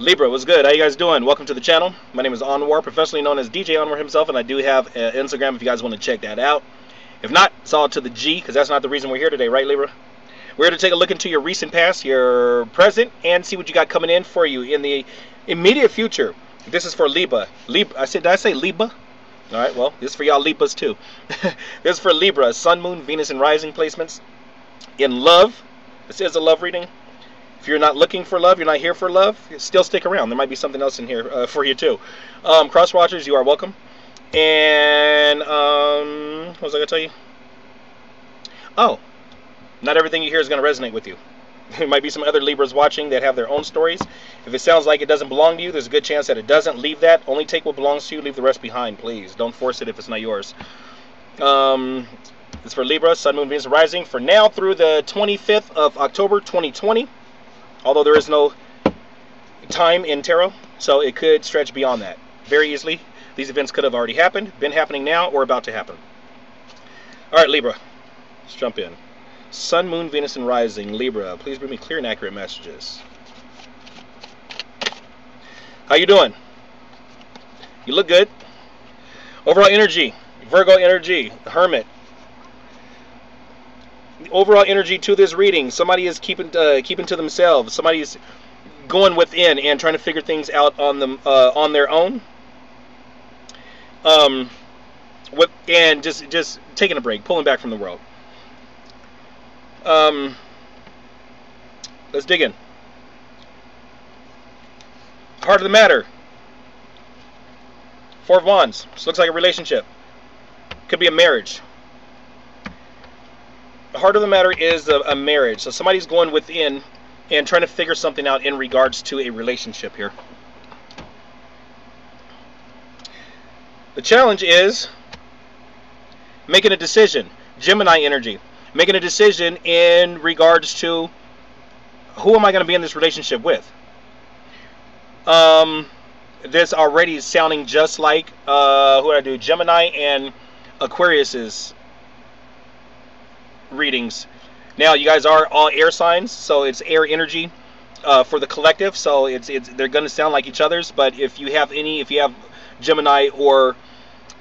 Libra, what's good? How you guys doing? Welcome to the channel. My name is Anwar, professionally known as DJ Anwar himself, and I do have an Instagram if you guys want to check that out. If not, it's all to the G, because that's not the reason we're here today, right, Libra? We're here to take a look into your recent past, your present, and see what you got coming in for you in the immediate future. This is for Libra. Libra. Did I say Libra? All right, well, this is for y'all Libras too. This is for Libra, Sun, Moon, Venus, and Rising placements. In love, this is a love reading. If you're not looking for love, you're not here for love, still stick around. There might be something else in here for you too. Cross watchers, you are welcome. And what was I going to tell you? Oh, not everything you hear is going to resonate with you. There might be some other Libras watching that have their own stories. If it sounds like it doesn't belong to you, there's a good chance that it doesn't. Leave that. Only take what belongs to you. Leave the rest behind, please. Don't force it if it's not yours. It's for Libra, Sun, Moon, Venus, Rising. For now through the 25th of October, 2020. Although there is no time in tarot, so it could stretch beyond that very easily. These events could have already happened, been happening now, or about to happen. All right, Libra, let's jump in. Sun, Moon, Venus, and Rising. Libra, please bring me clear and accurate messages. How you doing? You look good. Overall energy, Virgo energy, Hermit. The overall energy to this reading, somebody is keeping to themselves. Somebody is going within and trying to figure things out on their own, and just taking a break, pulling back from the world. Let's dig in. Heart of the matter. Four of Wands. This looks like a relationship. Could be a marriage. The heart of the matter is a marriage. So somebody's going within and trying to figure something out in regards to a relationship here. The challenge is making a decision. Gemini energy. Making a decision in regards to who am I going to be in this relationship with. This already is sounding just like who did I do? Gemini and Aquarius's readings. Now you guys are all air signs, so it's air energy for the collective, so it's they're going to sound like each other's. But if you have Gemini or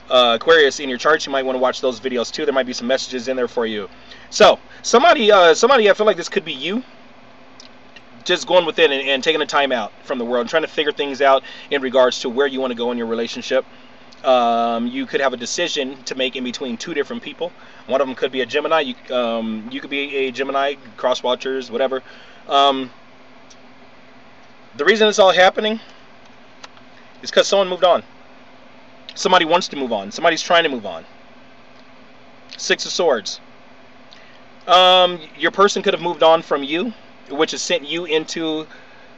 Aquarius in your chart, you might want to watch those videos too. There might be some messages in there for you. So somebody I feel like this could be you, just going within and taking a time out from the world and trying to figure things out in regards to where you want to go in your relationship. You could have a decision to make in between two different people. One of them could be a Gemini. You could be a Gemini, cross watchers, whatever. The reason it's all happening is because someone moved on. Somebody wants to move on. Somebody's trying to move on. Six of Swords. Your person could have moved on from you, which has sent you into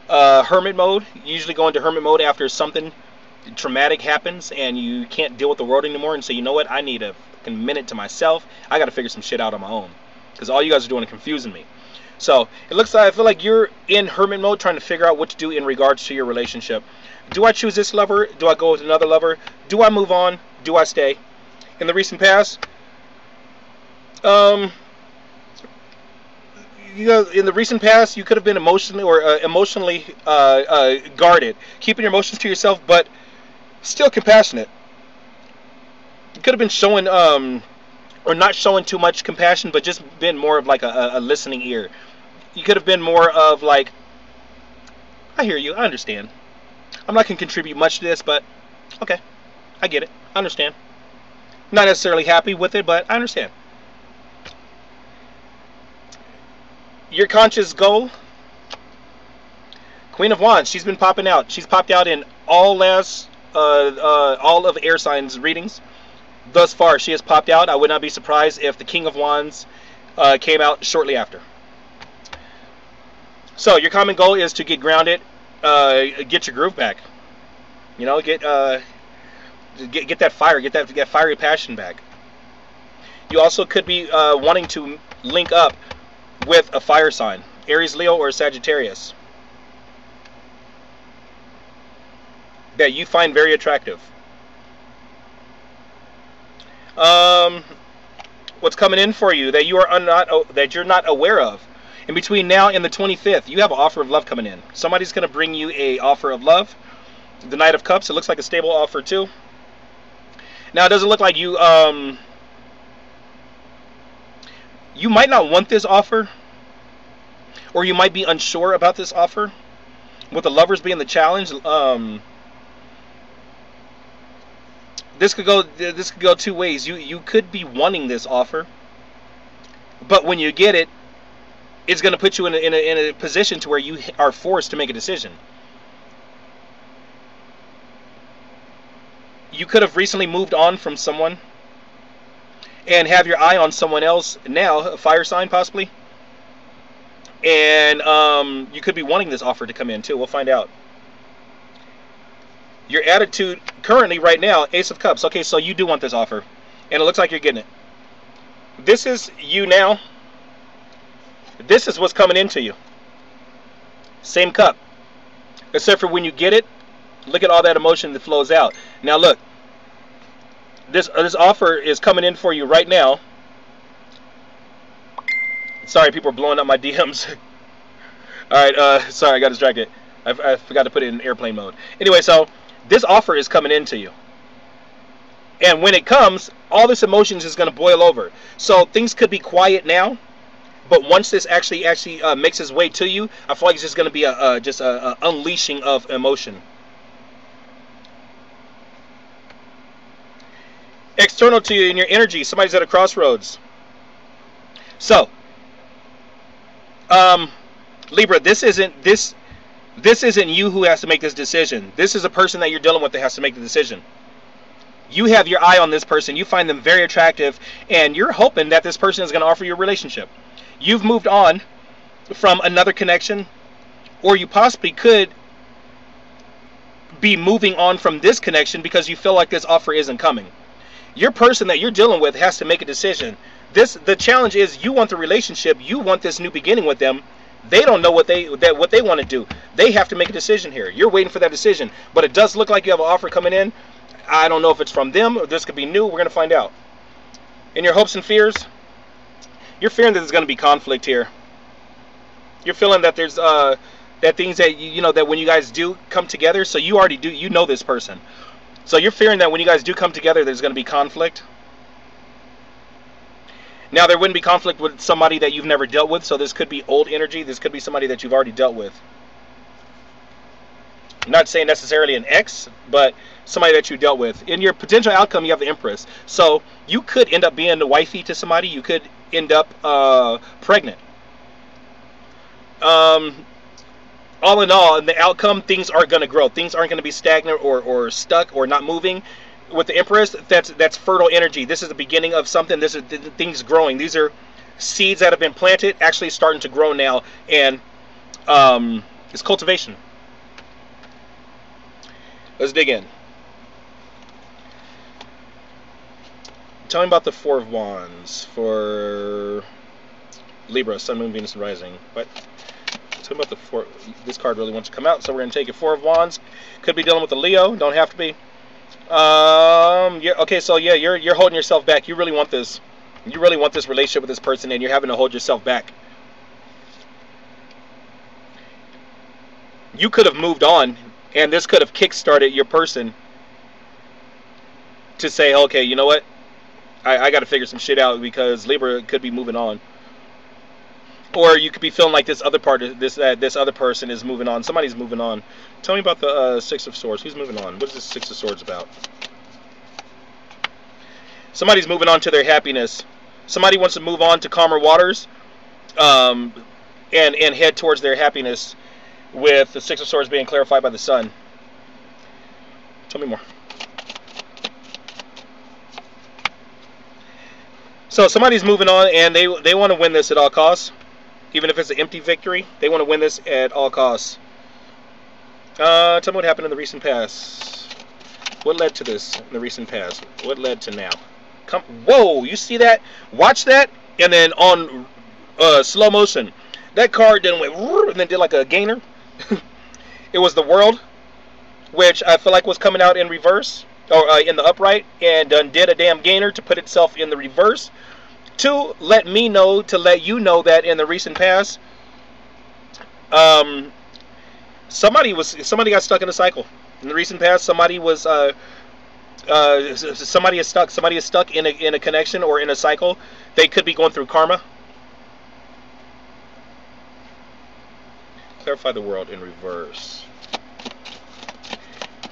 hermit mode. You usually go into hermit mode after something traumatic happens and you can't deal with the world anymore, and so you know what, I need a fucking minute to myself. I gotta figure some shit out on my own, because all you guys are doing is confusing me. So it looks like, I feel like you're in hermit mode, trying to figure out what to do in regards to your relationship. Do I choose this lover? Do I go with another lover? Do I move on? Do I stay? In the recent past, you know, in the recent past, you could have been emotionally guarded, keeping your emotions to yourself, but still compassionate. You could have been showing, or not showing too much compassion, but just been more of like a listening ear. You could have been more of like, I hear you, I understand. I'm not going to contribute much to this, but okay, I get it, I understand. Not necessarily happy with it, but I understand. Your conscious goal, Queen of Wands. She's been popping out. She's popped out in all of air signs readings. Thus far, she has popped out. I would not be surprised if the King of Wands came out shortly after. So your common goal is to get grounded, get your groove back. You know, get that fire, get that fiery passion back. You also could be wanting to link up with a fire sign, Aries, Leo, or Sagittarius, that you find very attractive. What's coming in for you that you are not aware of? And between now and the 25th, you have an offer of love coming in. Somebody's going to bring you an offer of love. The Knight of Cups, it looks like a stable offer too. Now, it doesn't look like you, you might not want this offer, or you might be unsure about this offer. With the Lovers being the challenge, this could go two ways. You could be wanting this offer, but when you get it, it's going to put you in a position to where you are forced to make a decision. You could have recently moved on from someone and have your eye on someone else now, a fire sign possibly. And you could be wanting this offer to come in too. We'll find out. Your attitude currently right now, Ace of Cups. Okay, so you do want this offer. And it looks like you're getting it. This is you now. This is what's coming into you. Same cup. Except for when you get it, look at all that emotion that flows out. Now look, this offer is coming in for you right now. Sorry, people are blowing up my DMs. All right, sorry, I got distracted. I forgot to put it in airplane mode. Anyway, so this offer is coming into you. And when it comes, all this emotions is going to boil over. So things could be quiet now, but once this actually makes its way to you, I feel like it's just going to be just a unleashing of emotion. External to you in your energy, somebody's at a crossroads. So, Libra, this isn't you who has to make this decision. This is a person that you're dealing with that has to make the decision. You have your eye on this person. You find them very attractive, and you're hoping that this person is going to offer you a relationship. You've moved on from another connection, or you possibly could be moving on from this connection because you feel like this offer isn't coming. Your person that you're dealing with has to make a decision. The challenge is you want the relationship, you want this new beginning with them. They don't know what they want to do. They have to make a decision here. You're waiting for that decision, but it does look like you have an offer coming in. I don't know if it's from them or this could be new. We're going to find out. In your hopes and fears, you're fearing that there's going to be conflict here. You're feeling that there's that things that you know that when you guys do come together, so you already do, you know this person. So you're fearing that when you guys do come together, there's going to be conflict. Now, there wouldn't be conflict with somebody that you've never dealt with, so this could be old energy. This could be somebody that you've already dealt with. I'm not saying necessarily an ex, but somebody that you dealt with. In your potential outcome, you have the Empress. So you could end up being the wifey to somebody. You could end up pregnant. All in all, in the outcome, things are going to grow. Things aren't going to be stagnant or stuck or not moving. With the Empress, that's fertile energy. This is the beginning of something. This is things growing. These are seeds that have been planted, actually starting to grow now, and it's cultivation. Let's dig in. Tell me about the Four of Wands for Libra, Sun, Moon, Venus, and Rising. What? About the four, this card really wants to come out, so we're going to take it. Four of Wands could be dealing with a Leo. Don't have to be. Okay, so yeah, you're holding yourself back. You really want this. You really want this relationship with this person, and you're having to hold yourself back. You could have moved on, and this could have kick-started your person to say, okay, you know what? I got to figure some shit out because Libra could be moving on. Or you could be feeling like this other part, this other person is moving on. Somebody's moving on. Tell me about the Six of Swords. Who's moving on? What is this Six of Swords about? Somebody's moving on to their happiness. Somebody wants to move on to calmer waters, and head towards their happiness. With the Six of Swords being clarified by the Sun. Tell me more. So somebody's moving on, and they want to win this at all costs. Even if it's an empty victory, they want to win this at all costs. Tell me what happened in the recent past. What led to this in the recent past? What led to now? Come, whoa, you see that? Watch that, and then on slow motion, that card then went, and then did like a gainer. It was the World, which I feel like was coming out in reverse, or in the upright, and did a damn gainer to put itself in the reverse. To let me know, to let you know that in the recent past, Somebody got stuck in a cycle. In the recent past, somebody is stuck in a connection or in a cycle. They could be going through karma. Clarify the world in reverse.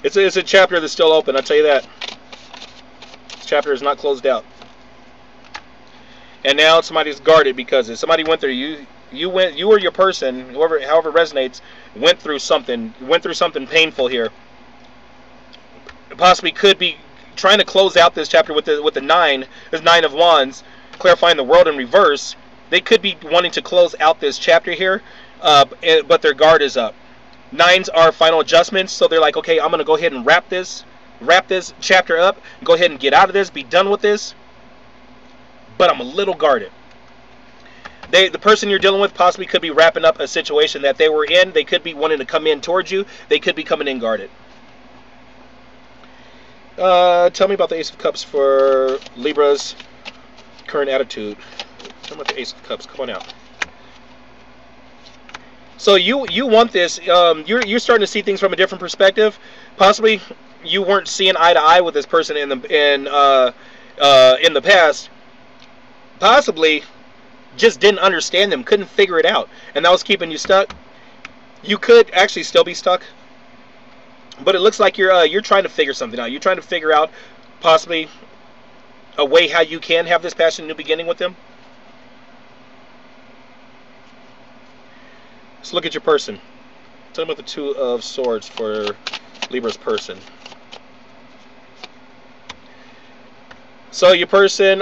It's a chapter that's still open, I'll tell you that. This chapter is not closed out. And now somebody's guarded because if somebody went through you or your person, however resonates, went through something painful here. Possibly could be trying to close out this chapter with the nine, this nine of wands, clarifying the world in reverse. They could be wanting to close out this chapter here, but their guard is up. Nines are final adjustments, so they're like, okay, I'm gonna go ahead and wrap this chapter up, go ahead and get out of this, be done with this. But I'm a little guarded. The person you're dealing with possibly could be wrapping up a situation that they were in. They could be wanting to come in towards you. They could be coming in guarded. Tell me about the Ace of Cups for Libra's current attitude. Tell me about the Ace of Cups. Come on out. So you want this. You're starting to see things from a different perspective. Possibly you weren't seeing eye to eye with this person in the past. Possibly just didn't understand them, couldn't figure it out, and that was keeping you stuck. You could actually still be stuck, but it looks like you're trying to figure something out. You're trying to figure out possibly a way how you can have this passionate new beginning with them. Let's look at your person. Tell me about the Two of Swords for Libra's person. So your person,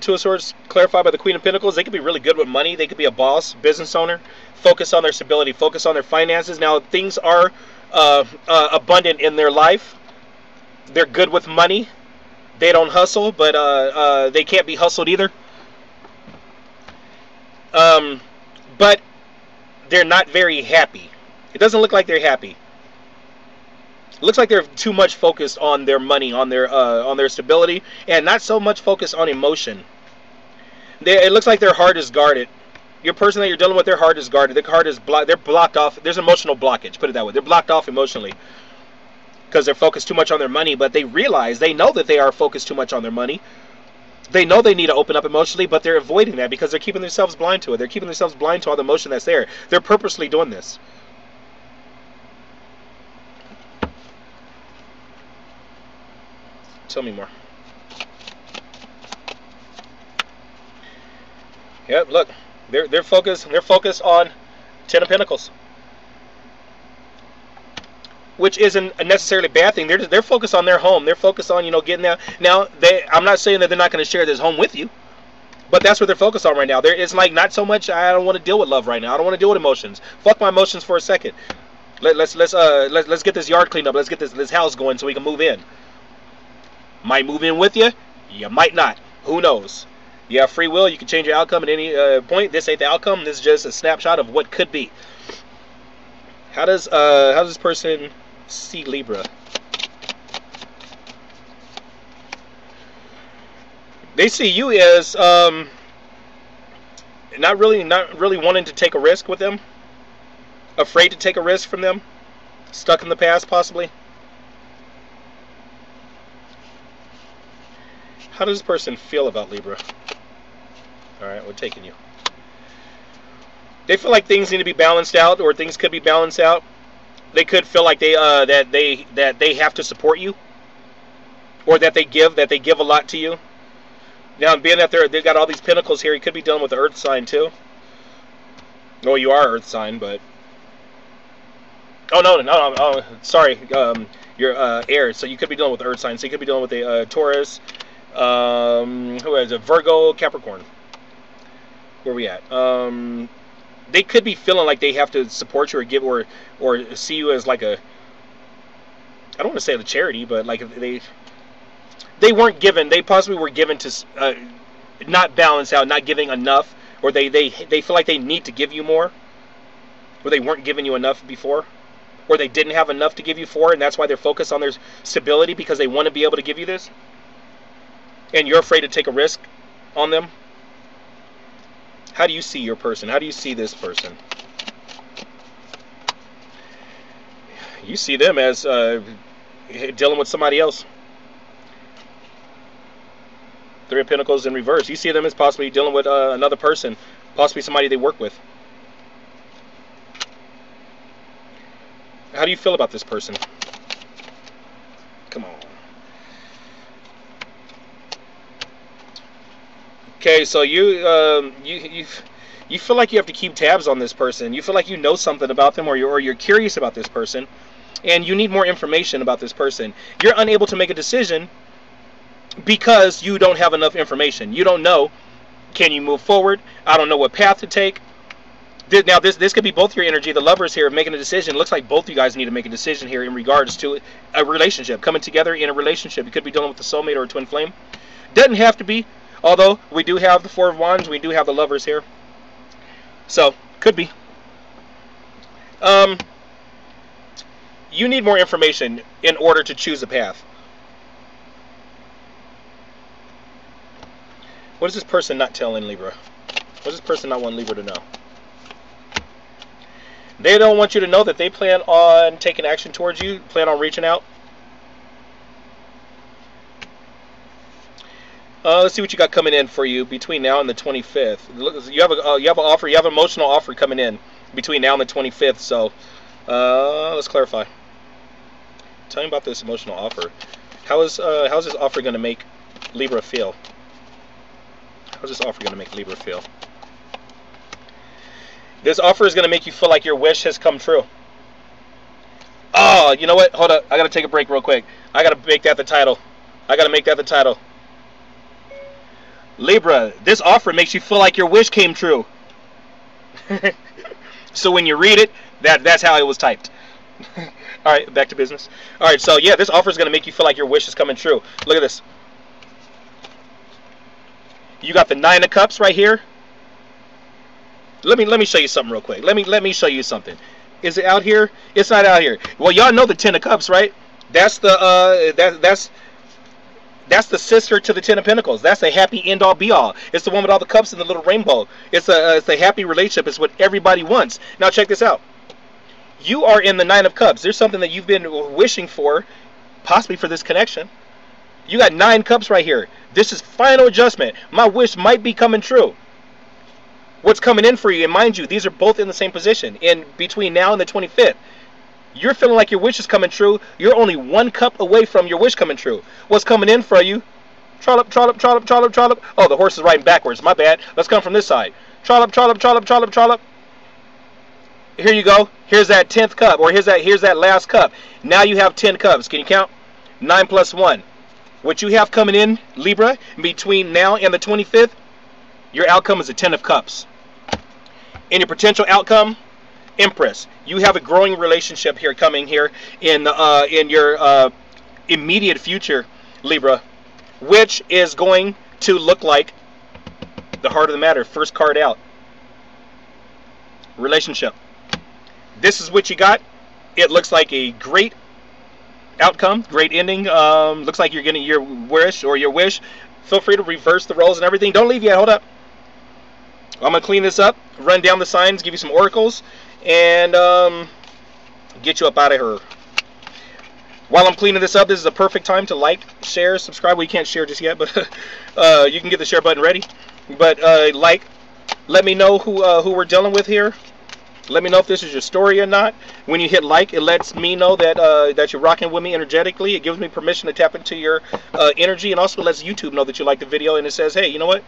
Two of Swords, clarified by the Queen of Pentacles. They could be really good with money. They could be a boss, business owner. Focus on their stability. Focus on their finances. Now, things are abundant in their life. They're good with money. They don't hustle, but they can't be hustled either. But they're not very happy. It doesn't look like they're happy. It looks like they're too much focused on their money, on their stability, and not so much focused on emotion. It looks like their heart is guarded. Your person that you're dealing with, their heart is guarded. Their heart is blocked. They're blocked off. There's emotional blockage. Put it that way. They're blocked off emotionally because they're focused too much on their money. But they realize, they know that they are focused too much on their money. They know they need to open up emotionally, but they're avoiding that because they're keeping themselves blind to it. They're keeping themselves blind to all the emotion that's there. They're purposely doing this. Tell me more. Yep, look, they're focused on Ten of Pentacles, which isn't necessarily a bad thing. They're focused on their home. They're focused on getting that. Now I'm not saying that they're not going to share this home with you, but that's what they're focused on right now. It's like not so much. I don't want to deal with love right now. I don't want to deal with emotions. Fuck my emotions for a second. Let's get this yard cleaned up. Let's get this house going so we can move in. Might move in with you, you might not. Who knows? You have free will. You can change your outcome at any point. This ain't the outcome. This is just a snapshot of what could be. How does this person see Libra? They see you as not really wanting to take a risk with them, afraid to take a risk from them, stuck in the past possibly. How does this person feel about Libra? Alright, we're taking you. They feel like things need to be balanced out, or things could be balanced out. They could feel like that they have to support you, or that they give a lot to you. Now, being that they've got all these pentacles here, you could be dealing with the Earth sign too. Well, you are Earth sign, but oh no, oh, sorry, you're air, so you could be dealing with the Earth sign. So you could be dealing with the Taurus. Who is it? Virgo, Capricorn. Where are we at? They could be feeling like they have to support you or give or see you as like a, I don't want to say a charity, but like they weren't given. They possibly were given to not balance out, not giving enough, or they feel like they need to give you more, or they weren't giving you enough before, or they didn't have enough to give you for, and that's why they're focused on their stability because they want to be able to give you this. And you're afraid to take a risk on them. How do you see your person? How do you see this person? you see them as dealing with somebody else. Three of Pentacles in reverse. You see them as possibly dealing with another person, possibly somebody they work with. How do you feel about this person? Come on. Okay, so you you feel like you have to keep tabs on this person. You feel like you know something about them, or you're curious about this person, and you need more information about this person. You're unable to make a decision because you don't have enough information. You don't know, can you move forward? I don't know what path to take. Now, this could be both your energy. The Lovers here making a decision. It looks like both you guys need to make a decision here in regards to a relationship. Coming together in a relationship. You could be dealing with a soulmate or a twin flame. Doesn't have to be. Although, we do have the Four of Wands. We do have the Lovers here. So, could be. You need more information in order to choose a path. What is this person not telling Libra? What does this person not want Libra to know? They don't want you to know that they plan on taking action towards you, plan on reaching out. Let's see what you got coming in for you between now and the 25th. Look, you have an offer, you have an emotional offer coming in between now and the 25th. So let's clarify. Tell me about this emotional offer. How is this offer going to make Libra feel? How's this offer going to make Libra feel? This offer is going to make you feel like your wish has come true. Oh, you know what? Hold up. I got to take a break real quick. I got to make that the title. I got to make that the title. Libra, this offer makes you feel like your wish came true. So when you read it, that's how it was typed. All right, back to business. All right, so yeah, this offer is going to make you feel like your wish is coming true. Look at this. You got the Nine of Cups right here. Let me show you something real quick. Let me show you something. Is it out here? It's not out here. Well, y'all know the Ten of Cups, right? That's the that's the sister to the Ten of Pentacles. That's a happy end all be all. It's the one with all the cups and the little rainbow. It's a happy relationship. It's what everybody wants. Now check this out. You are in the Nine of Cups. There's something that you've been wishing for, possibly for this connection. You got 9 cups right here. This is final adjustment. My wish might be coming true. What's coming in for you, and mind you, these are both in the same position. And between now and the 25th, you're feeling like your wish is coming true. You're only 1 cup away from your wish coming true. What's coming in for you? Trollop, trollop, trollop, trollop, trollop. Oh, the horse is riding backwards. My bad. Let's come from this side. Trollop, trollop, trollop, trollop, trollop. Here you go. Here's that 10th cup, or here's that last cup. Now you have 10 cups. Can you count? 9 plus 1. What you have coming in, Libra, between now and the 25th, your outcome is a 10 of cups. And your potential outcome, Empress. You have a growing relationship here coming here in your immediate future, Libra, which is going to look like the heart of the matter. First card out. Relationship. This is what you got. It looks like a great outcome, great ending. Looks like you're getting your wish or your wish. Feel free to reverse the roles and everything. Don't leave yet. Hold up. I'm gonna clean this up, run down the signs, give you some oracles, and get you up out of here. While I'm cleaning this up, this is a perfect time to like, share, subscribe. Well, you can't share just yet, but you can get the share button ready. But like, let me know who we're dealing with here. Let me know if this is your story or not. When you hit like, it lets me know that that you're rocking with me energetically. It gives me permission to tap into your energy, and also lets YouTube know that you liked the video. And it says, hey, you know what?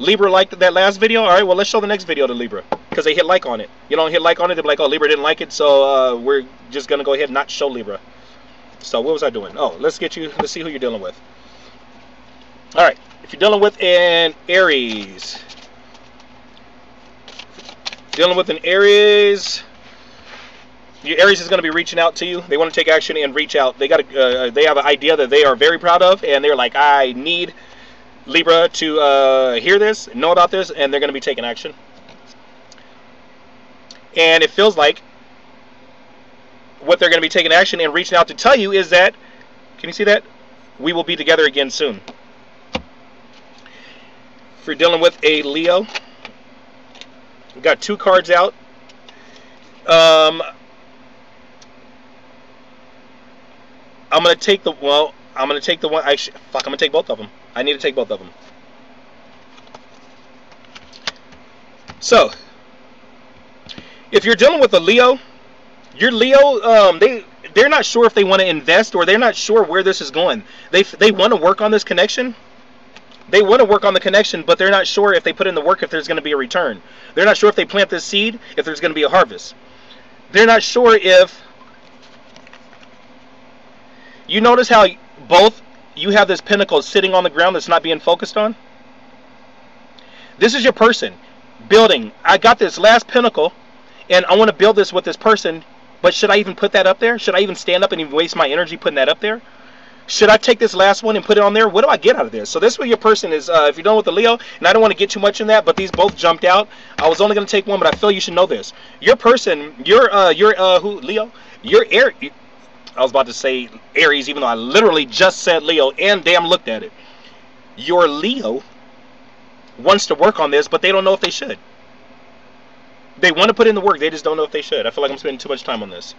Libra liked that last video. All right, well, let's show the next video to Libra, because they hit like on it. You don't hit like on it, they're like, oh, Libra didn't like it, so we're just going to go ahead and not show Libra. So what was I doing? Oh, let's see who you're dealing with. All right, if you're dealing with an Aries... Dealing with an Aries, your Aries is going to be reaching out to you. They want to take action and reach out. They have an idea that they are very proud of, and they're like, I need Libra to hear this, know about this, and they're going to be taking action. And it feels like what they're going to be taking action and reaching out to tell you is that, can you see that? We will be together again soon. If you're dealing with a Leo, got 2 cards out. I'm going to take the, well, I'm going to take the one, actually, fuck, I'm going to take both of them. I need to take both of them. So, if you're dealing with a Leo, your Leo, they're not sure if they want to invest, or they're not sure where this is going. They want to work on this connection. They want to work on the connection, but they're not sure if they put in the work if there's going to be a return. They're not sure if they plant this seed, if there's going to be a harvest. They're not sure if... You notice how both you have this pinnacle sitting on the ground that's not being focused on? This is your person building. I got this last pinnacle, and I want to build this with this person, but should I even put that up there? Should I even stand up and even waste my energy putting that up there? Should I take this last one and put it on there? What do I get out of this? So this is what your person is. If you're done with the Leo, and I don't want to get too much in that, but these both jumped out. I was only going to take one, but I feel you should know this. Your person, who, Leo? Your air. I was about to say Aries, even though I literally just said Leo and damn looked at it. Your Leo wants to work on this, but they don't know if they should. They want to put in the work, they just don't know if they should. I feel like I'm spending too much time on this.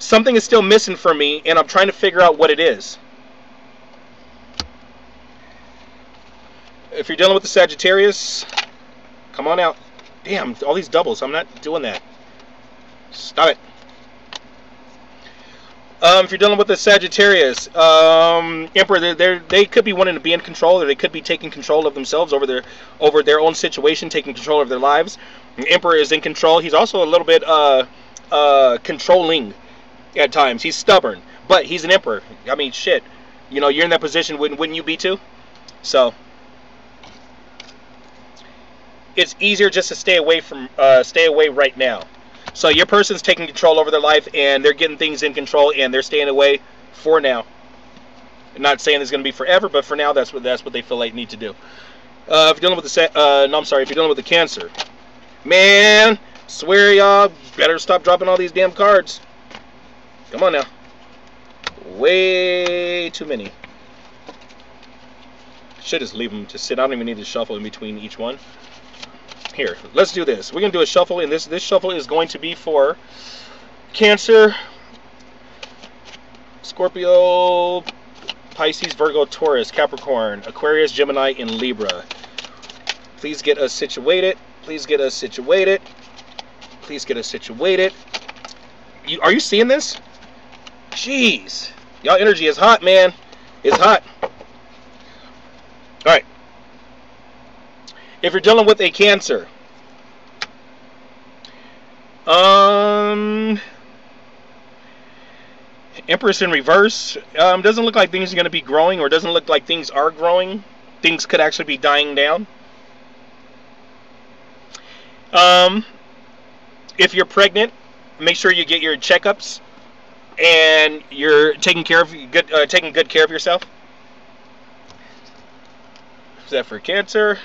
Something is still missing for me, and I'm trying to figure out what it is. If you're dealing with the Sagittarius, come on out. Damn, all these doubles. I'm not doing that. Stop it. If you're dealing with the Sagittarius, Emperor, they could be wanting to be in control, or they could be taking control of themselves over their own situation, taking control of their lives. The Emperor is in control. He's also a little bit controlling. At times he's stubborn, but he's an emperor. I mean, shit, you know, you're in that position, wouldn't you be too? So it's easier just to stay away right now. So your person's taking control over their life, and they're getting things in control, and they're staying away for now. I'm not saying it's going to be forever, but for now, that's what they feel like need to do. If you're dealing with the if you're dealing with the Cancer, man, swear y'all better stop dropping all these damn cards. Come on now. Way too many. Should just leave them to sit. I don't even need to shuffle in between each one. Here, let's do this. We're going to do a shuffle, and this shuffle is going to be for Cancer, Scorpio, Pisces, Virgo, Taurus, Capricorn, Aquarius, Gemini, and Libra. Please get us situated. Please get us situated. Please get us situated. Are you seeing this? Jeez, y'all energy is hot, man. It's hot. All right. If you're dealing with a Cancer, Empress in reverse, doesn't look like things are going to be growing, or doesn't look like things are growing. Things could actually be dying down. If you're pregnant, make sure you get your checkups, and you're taking good care of yourself. Is that for Cancer?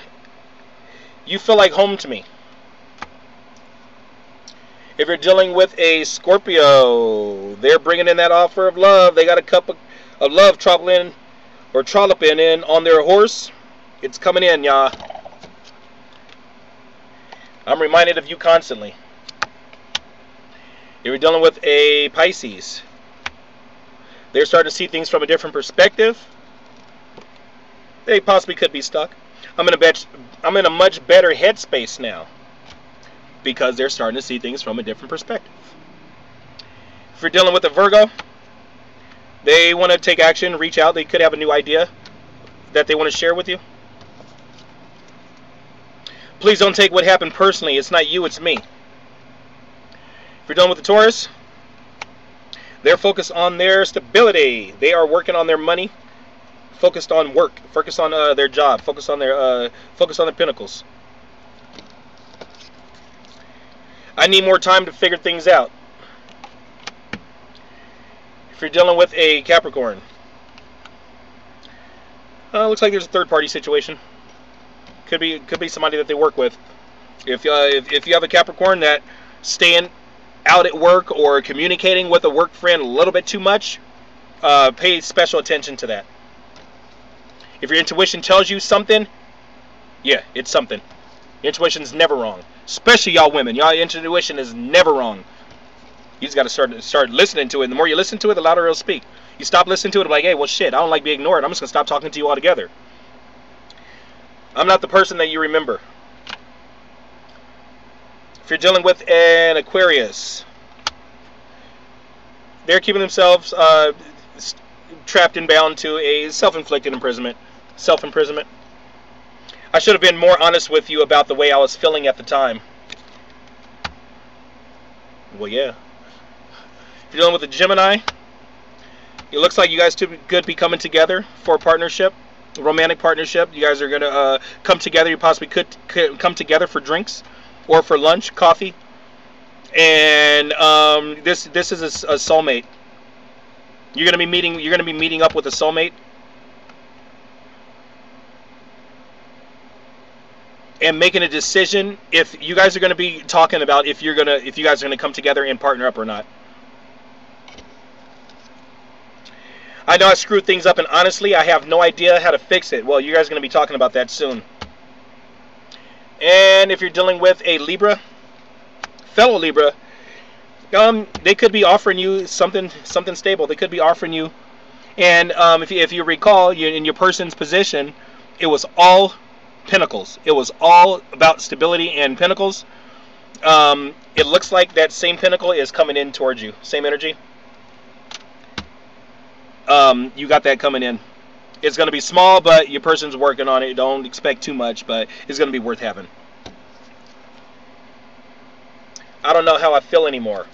You feel like home to me. If you're dealing with a Scorpio, they're bringing in that offer of love. They got a cup of love trolloping in on their horse. It's coming in, y'all. I'm reminded of you constantly. If you're dealing with a Pisces, they're starting to see things from a different perspective. They possibly could be stuck. I'm in a much better headspace now, because they're starting to see things from a different perspective. If you're dealing with a Virgo, they want to take action, reach out. They could have a new idea that they want to share with you. Please don't take what happened personally. It's not you, it's me. If you're done with the Taurus, they're focused on their stability. They are working on their money, focused on work, focused on their job, focused on their pinnacles. I need more time to figure things out. If you're dealing with a Capricorn, looks like there's a third-party situation. Could be somebody that they work with. If you have a Capricorn that staying out at work or communicating with a work friend a little bit too much, pay special attention to that. If your intuition tells you something, yeah, it's something. Intuition's never wrong, especially y'all women. Y'all intuition is never wrong. You just got to start listening to it. And the more you listen to it, the louder it'll speak. You stop listening to it, like, hey, well, shit, I don't like being ignored. I'm just going to stop talking to you altogether. I'm not the person that you remember. If you're dealing with an Aquarius, they're keeping themselves trapped and bound to a self-inflicted imprisonment. Self-imprisonment. I should have been more honest with you about the way I was feeling at the time. Well, yeah. If you're dealing with a Gemini, it looks like you guys two could be coming together for a partnership, a romantic partnership. You guys are going to come together. You possibly could come together for drinks or for lunch, coffee. And this is a soulmate. You're going to be meeting. You're going to be meeting up with a soulmate. And making a decision if you guys are going to be talking about if you guys are going to come together and partner up or not. I know I screwed things up, and honestly, I have no idea how to fix it. Well, you guys are going to be talking about that soon. And if you're dealing with a Libra, fellow Libra, they could be offering you something stable. They could be offering you, and if you recall, in your person's position, it was all Pentacles. It was all about stability and Pentacles. It looks like that same Pentacle is coming in towards you. Same energy. You got that coming in. It's going to be small, but your person's working on it. Don't expect too much, but it's going to be worth having. I don't know how I feel anymore.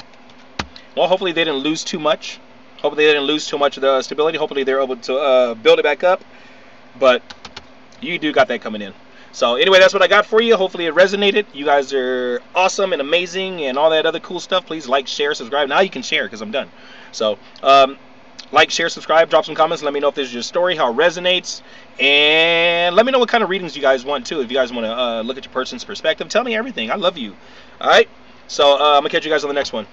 Well, hopefully they didn't lose too much. Hopefully they didn't lose too much of the stability. Hopefully they're able to build it back up. But you do got that coming in. So anyway, that's what I got for you. Hopefully it resonated. You guys are awesome and amazing and all that other cool stuff. Please like, share, subscribe. Now you can share because I'm done. So like, share, subscribe, drop some comments. Let me know if this is your story, how it resonates. And let me know what kind of readings you guys want too. If you guys want to look at your person's perspective, tell me everything. I love you. All right. So I'm going to catch you guys on the next one.